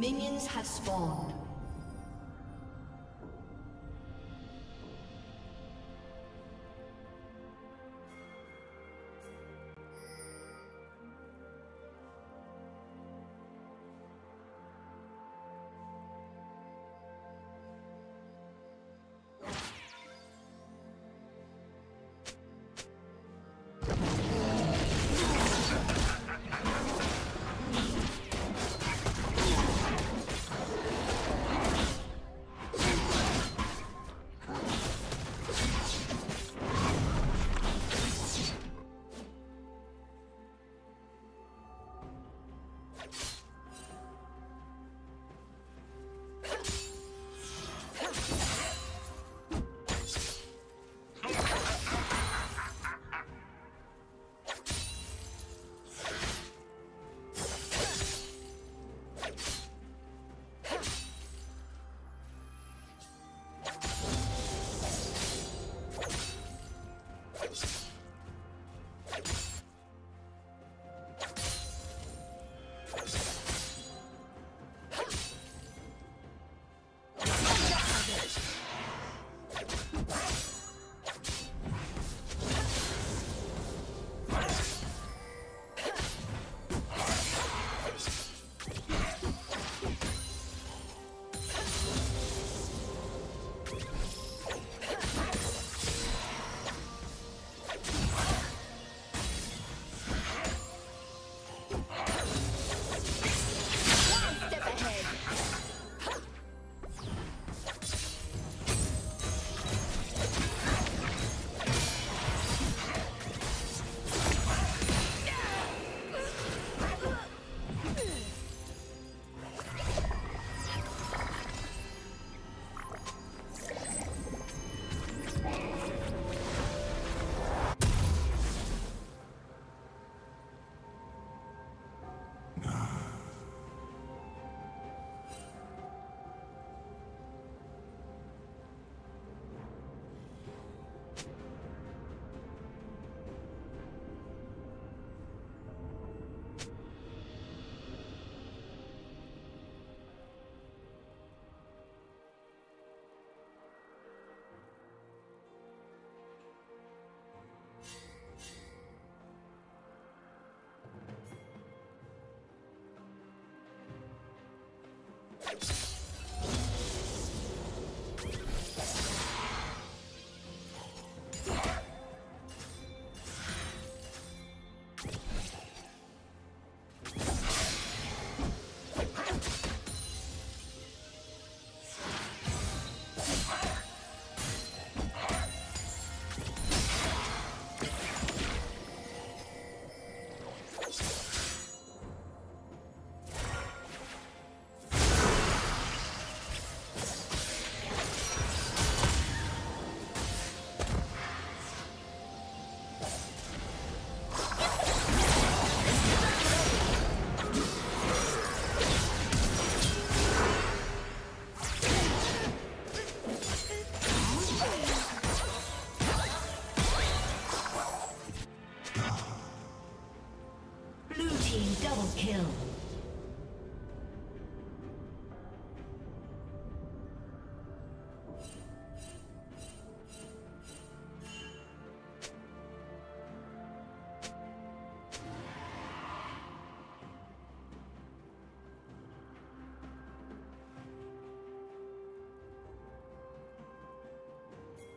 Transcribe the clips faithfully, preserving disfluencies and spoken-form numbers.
Minions have spawned.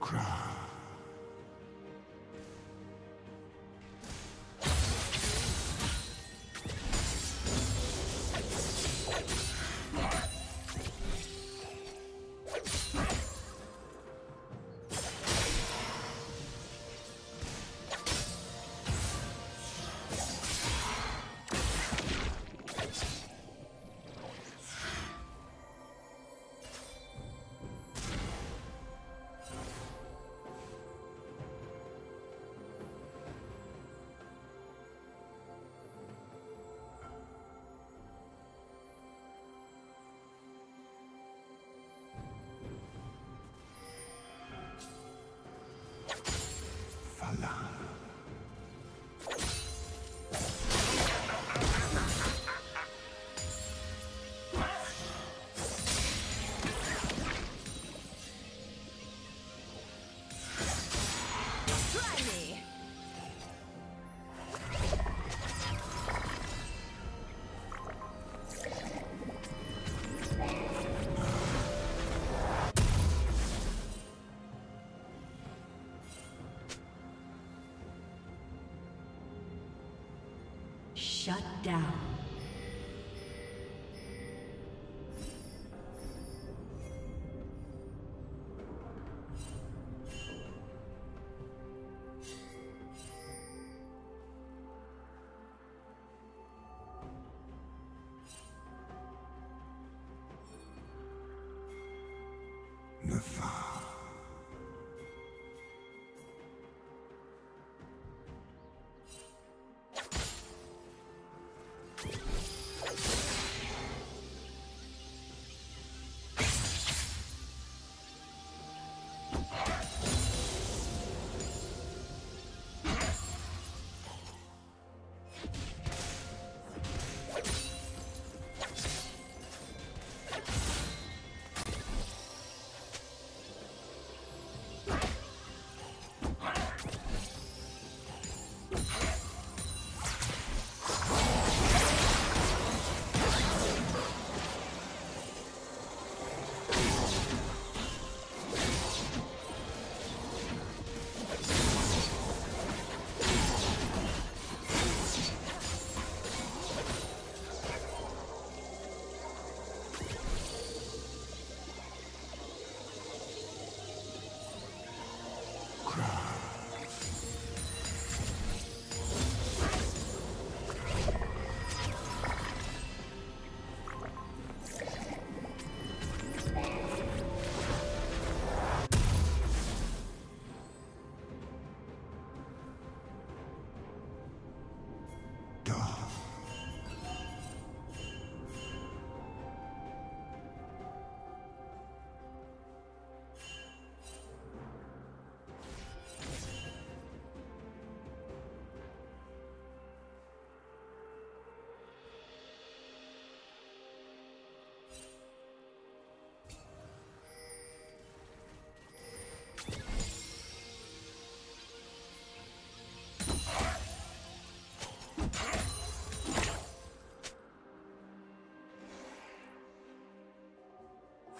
Cry. Shut down.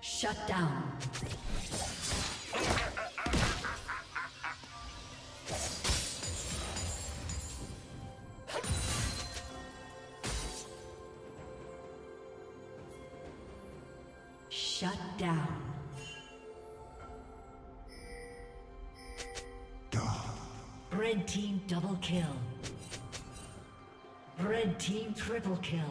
Shut down. Shut down. Duh. Red team double kill. Red team triple kill.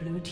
Blue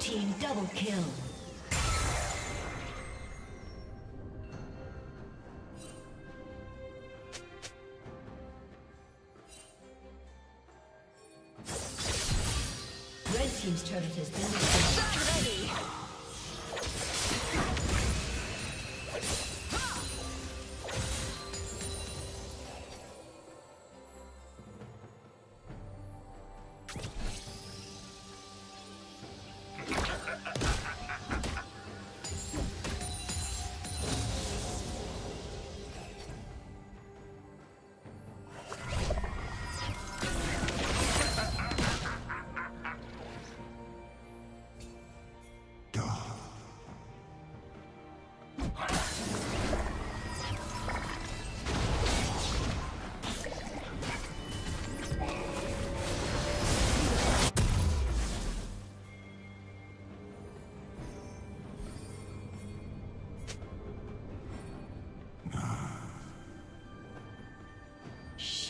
Team double kill. Red team's turret has been destroyed. Not ready.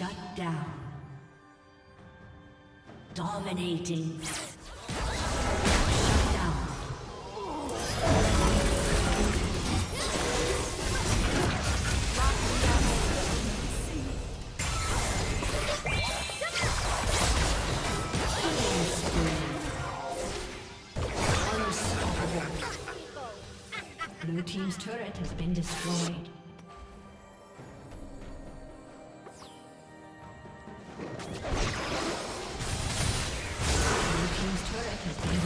Shut down. Dominating. Blue team's turret has been destroyed. Blue team's turret has been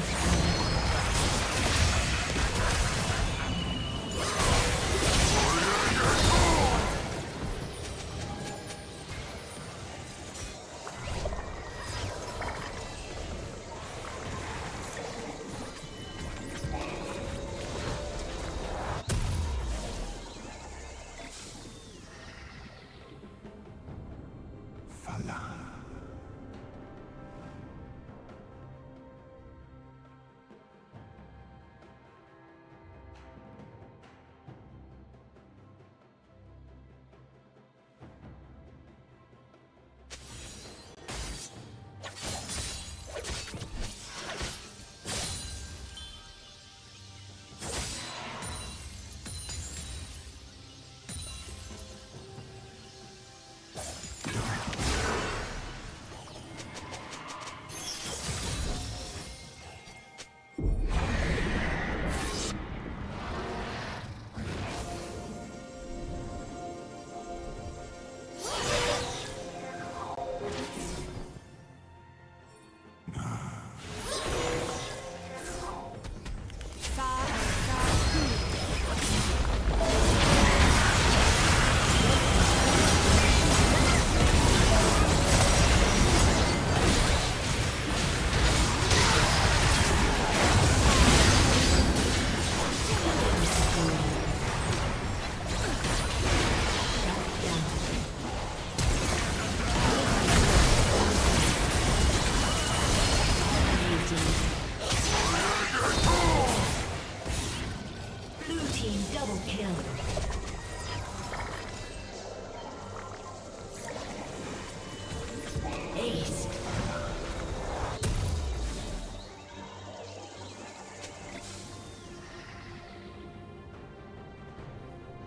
Red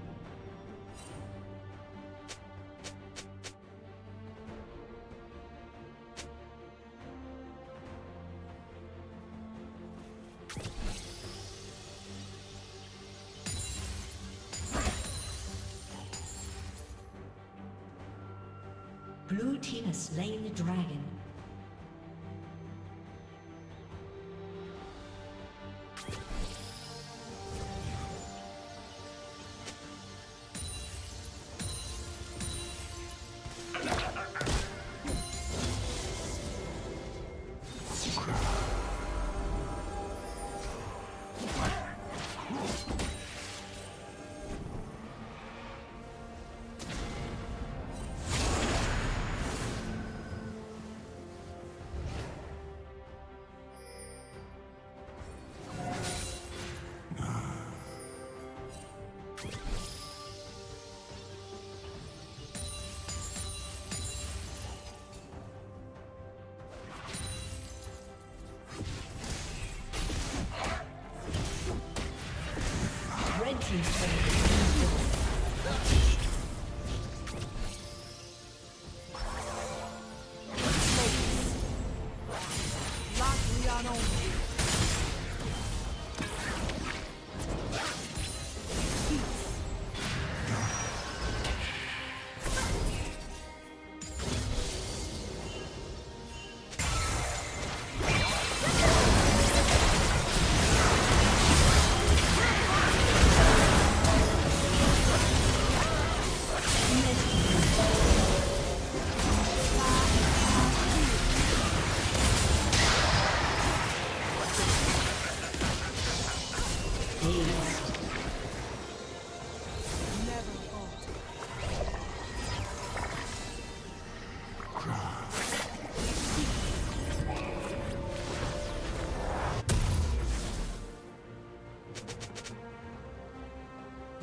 Blue team has slain the dragon.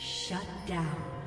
Shut down.